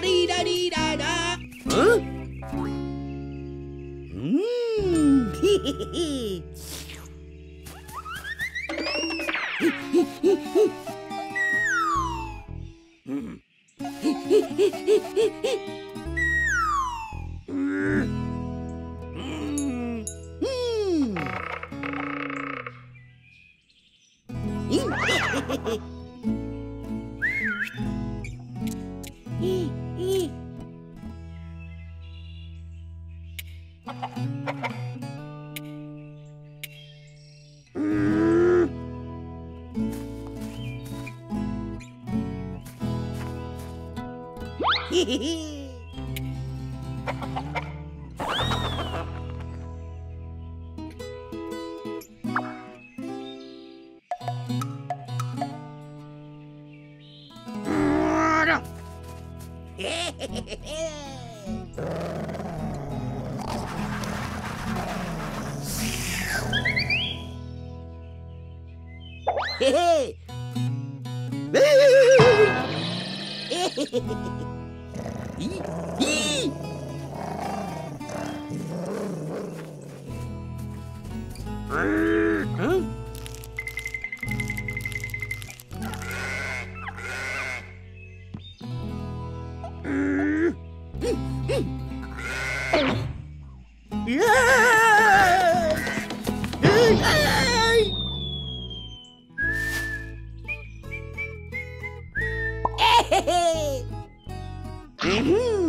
da-dee-da-dee-da-da. Huh? Mmm. Hey!